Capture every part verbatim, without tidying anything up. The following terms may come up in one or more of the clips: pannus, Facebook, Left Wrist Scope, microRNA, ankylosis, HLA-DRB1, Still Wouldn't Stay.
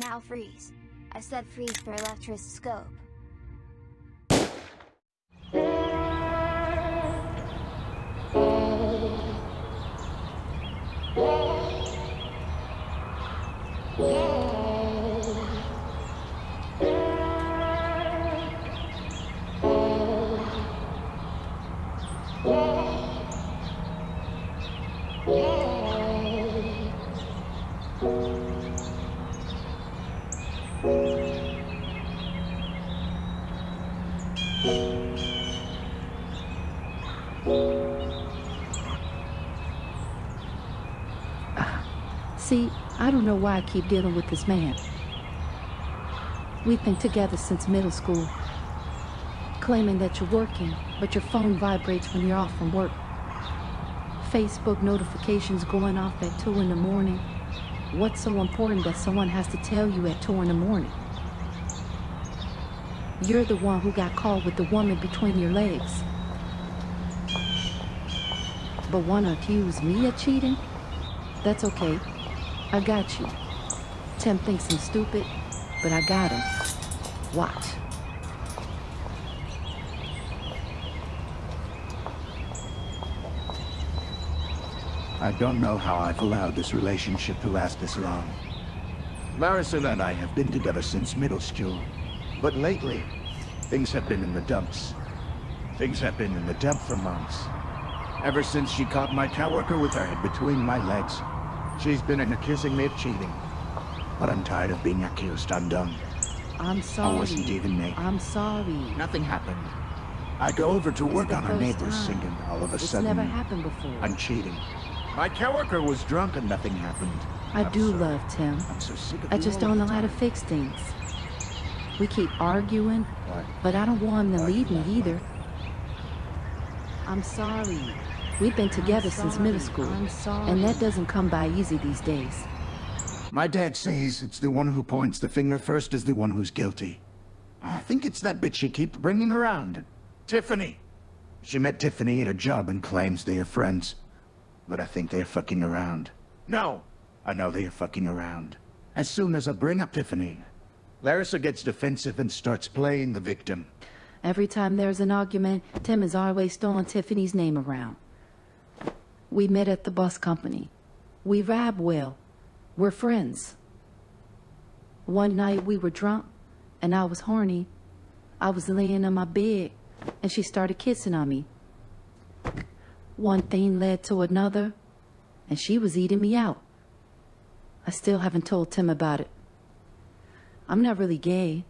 Now freeze. I said freeze for left wrist scope. See, I don't know why I keep dealing with this man. We've been together since middle school. Claiming that you're working, but your phone vibrates when you're off from work. Facebook notifications going off at two in the morning. What's so important that someone has to tell you at two in the morning? You're the one who got caught with the woman between your legs. But wanna accuse me of cheating? That's okay. I got you. Tim thinks I'm stupid, but I got him. Watch. I don't know how I've allowed this relationship to last this long. Marisol and I have been together since middle school. But lately, things have been in the dumps. Things have been in the dump for months. Ever since she caught my coworker with her head between my legs, she's been accusing me of cheating. But I'm tired of being accused. I'm done. I'm sorry. I wasn't even me. I'm sorry. Nothing happened. I go over to work on her neighbor's singing. All of a sudden, it's never happened before. I'm cheating. My coworker was drunk and nothing happened. I do love Tim. I'm so sick of it. I just don't know how to fix things. We keep arguing, but I don't want him to leave me either. I'm sorry. We've been together since middle school, and that doesn't come by easy these days. My dad says it's the one who points the finger first is the one who's guilty. I think it's that bitch you keep bringing around. Tiffany. She met Tiffany at a job and claims they are friends, but I think they're fucking around. No, I know they're fucking around. As soon as I bring up Tiffany, Larissa gets defensive and starts playing the victim. Every time there's an argument, Tim is always throwing Tiffany's name around. We met at the bus company. We vibe well. We're friends. One night we were drunk, and I was horny. I was laying on my bed, and she started kissing on me. One thing led to another, and she was eating me out. I still haven't told Tim about it. I'm not really gay.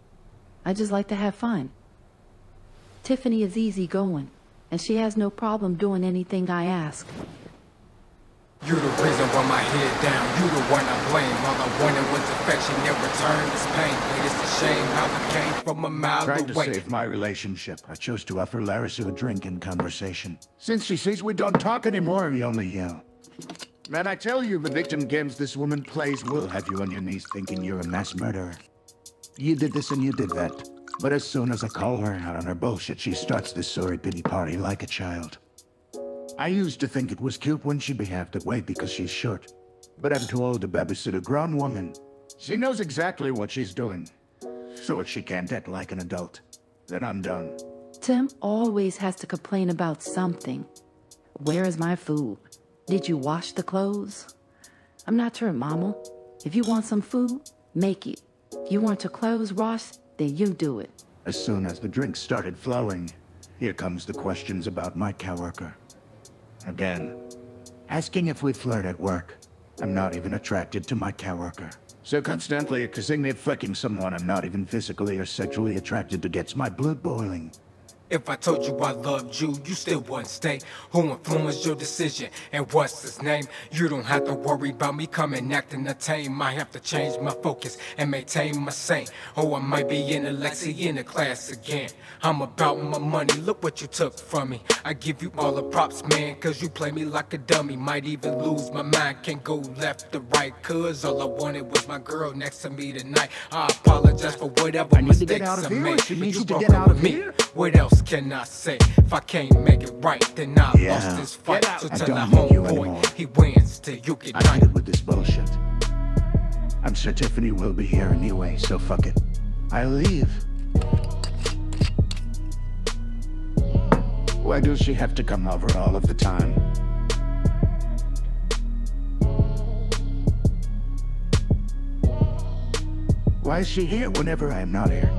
I just like to have fun. Tiffany is easygoing, and she has no problem doing anything I ask. You're the reason why my head down, you're the one I blame. All I wanted was affection, that returned this pain. But it's a shame how it came from a mile away. Trying to save my relationship, I chose to offer Larissa a drink and conversation. Since she sees we don't talk anymore, we only yell. Man, I tell you, the victim games this woman plays will have you on your knees thinking you're a mass murderer. You did this and you did that. But as soon as I call her out on her bullshit, she starts this sorry pity party like a child. I used to think it was cute when she behaved that way because she's short. But I'm too old to babysit a grown woman. She knows exactly what she's doing. So if she can't act like an adult, then I'm done. Tim always has to complain about something. Where is my food? Did you wash the clothes? I'm not your mama. If you want some food, make it. You want your clothes washed? Then you do it. As soon as the drinks started flowing, here comes the questions about my coworker. Again, asking if we flirt at work. I'm not even attracted to my coworker. So constantly accusing me of fucking someone I'm not even physically or sexually attracted to gets my blood boiling. If I told you I loved you, you still wouldn't stay. Who influenced your decision, and what's his name? You don't have to worry about me coming acting the tame. I have to change my focus and maintain my sane. Oh, I might be in a Lexi in the class again. I'm about my money, look what you took from me. I give you all the props, man, cause you play me like a dummy. Might even lose my mind, can't go left to right, cause all I wanted was my girl next to me tonight. I apologize for whatever mistakes I made. She needs to get out of here. What else can I say? If I can't make it right, then I yeah. lost this fight. So tell the homeboy he wins till you get right. I did with this bullshit. I'm sure Tiffany will be here anyway, so fuck it. I leave. Why does she have to come over all of the time? Why is she here whenever I'm not here?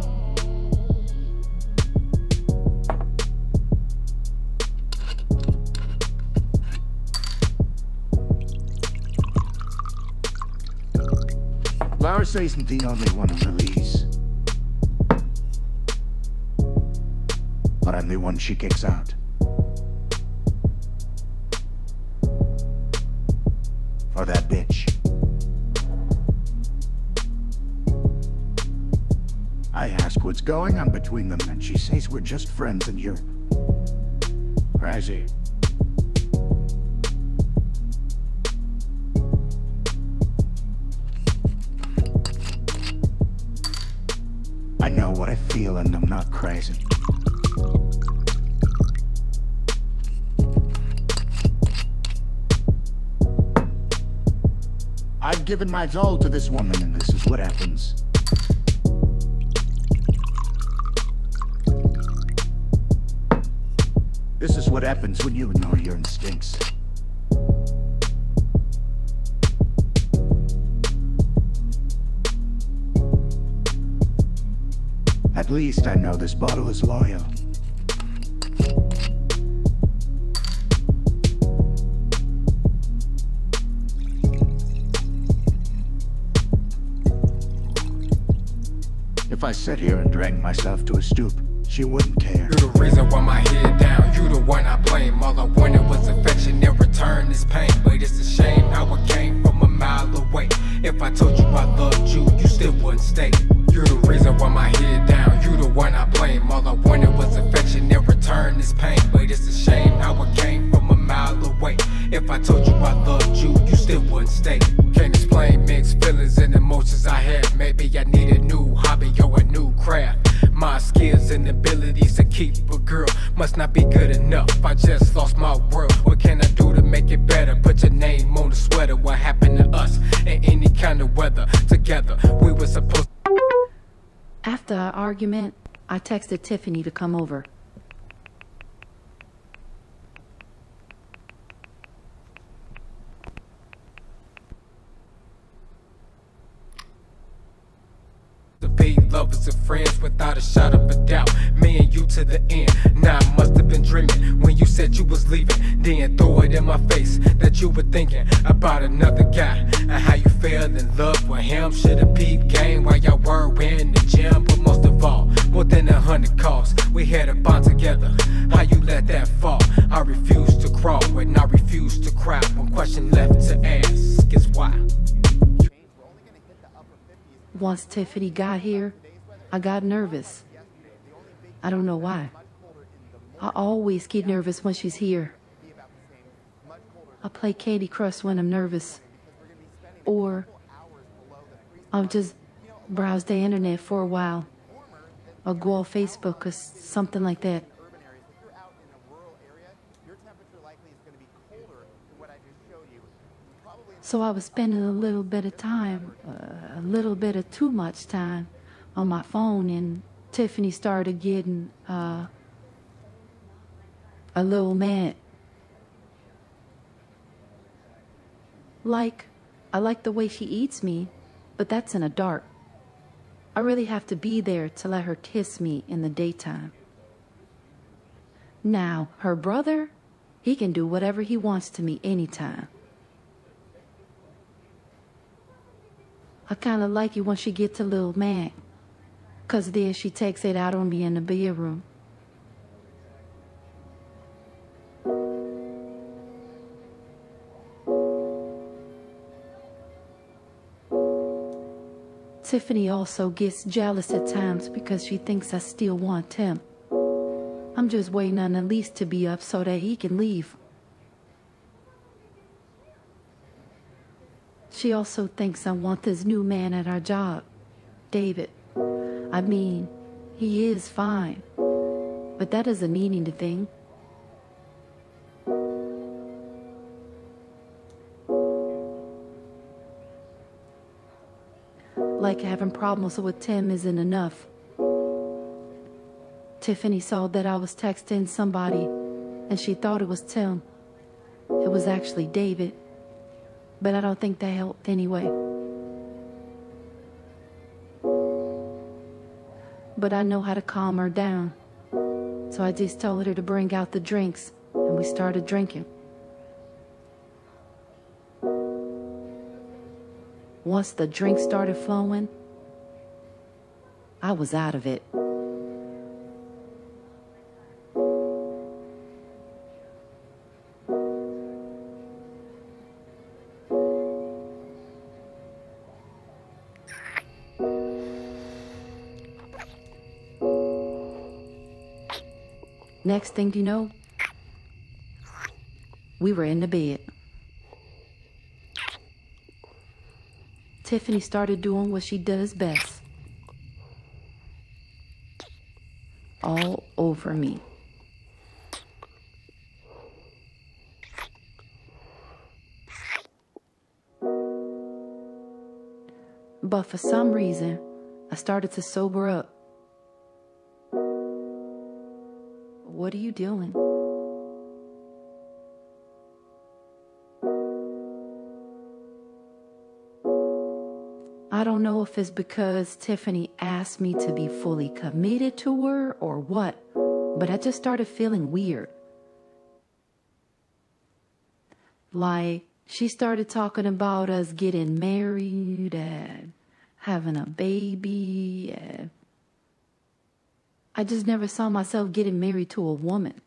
Lars isn't the only one on the lease. But I'm the one she kicks out. For that bitch. I ask what's going on between them and she says we're just friends and you're crazy. I know what I feel and I'm not crazy. I've given my all to this woman and this is what happens. This is what happens when you ignore your instincts. At least I know this bottle is loyal. If I sat here and drank myself to a stoop, she wouldn't care. You're the reason why my head down, you the one I blame. All I wanted was affection and return is pain. But it's a shame how I came from a mile away. If I told you I loved you, you still wouldn't stay. You're the reason why my head down, you the one I blame. All I wanted was affection and return is pain. But it's a shame how I came from a mile away. If I told you I loved you, you still wouldn't stay. Can't explain mixed feelings and emotions I had. Maybe I need a new hobby or a new craft. My skills and abilities to keep a girl must not be good enough. I just lost my world. What can I do to make it better? Put your name on the sweater. What happened to us in any kind of weather? Together we were supposed to. After our argument, I texted Tiffany to come over. Lovers and friends without a shot of a doubt. Me and you to the end. Now I must have been dreaming when you said you was leaving. Then throw it in my face that you were thinking about another guy and how you fell in love with him. Should've peeped game while y'all were in the gym. But most of all, more than a hundred calls, we had a bond together. How you let that fall? I refuse to crawl and I refuse to cry. One question left to ask is why. Once Tiffany got here, I got nervous. I don't know why. I always get nervous when she's here. I play Candy Crush when I'm nervous. Or I'll just browse the internet for a while. Or go on Facebook or something like that. So I was spending a little bit of time, uh, a little bit of too much time on my phone, and Tiffany started getting uh, a little mad. Like, I like the way she eats me, but that's in the dark. I really have to be there to let her kiss me in the daytime. Now, her brother, he can do whatever he wants to me anytime. I kind of like it when she gets a little mad, because then she takes it out on me in the bedroom. Tiffany also gets jealous at times because she thinks I still want him. I'm just waiting on Elise to be up so that he can leave. She also thinks I want this new man at our job, David. I mean, he is fine, but that doesn't mean anything. like having problems with Tim isn't enough. Tiffany saw that I was texting somebody, and she thought it was Tim. It was actually David, but I don't think that helped anyway. But I know how to calm her down, so I just told her to bring out the drinks, and we started drinking. Once the drinks started flowing, I was out of it. Next thing you know, we were in the bed. Tiffany started doing what she does best. All over me. But for some reason, I started to sober up. What are you doing? I don't know if it's because Tiffany asked me to be fully committed to her or what, but I just started feeling weird. Like, she started talking about us getting married and having a baby and... I just never saw myself getting married to a woman.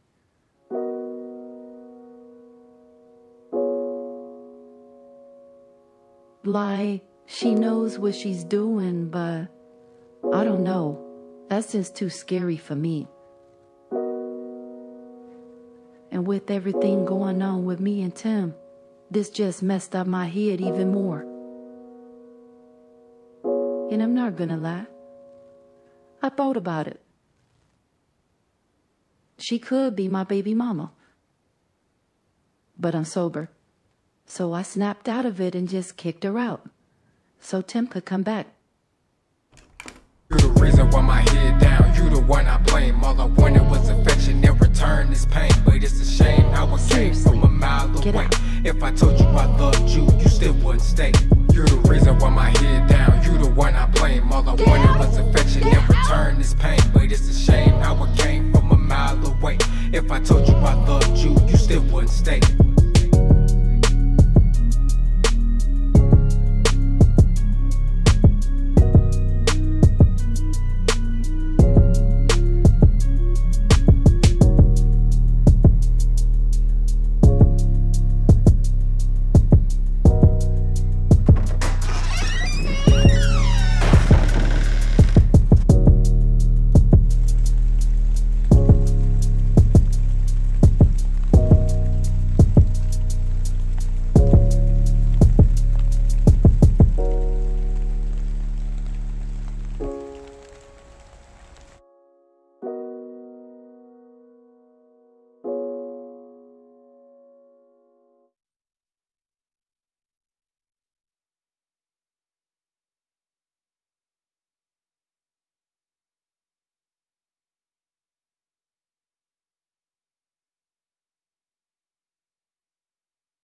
Like, she knows what she's doing, but I don't know. That's just too scary for me. And with everything going on with me and Tim, this just messed up my head even more. And I'm not gonna lie, I thought about it. She could be my baby mama. But I'm sober. So I snapped out of it and just kicked her out. So Tim could come back. You're the reason why my head down. You the one I blame. All I wanted was affection and return is pain. But it's a shame how I came from a mile away. If I told you I loved you, you still wouldn't stay. You're the reason why my head down. You the one I blame. All I wanted was affection and return is pain. But it's a shame how I came from a mile away. If I told you I loved you, you still wouldn't stay.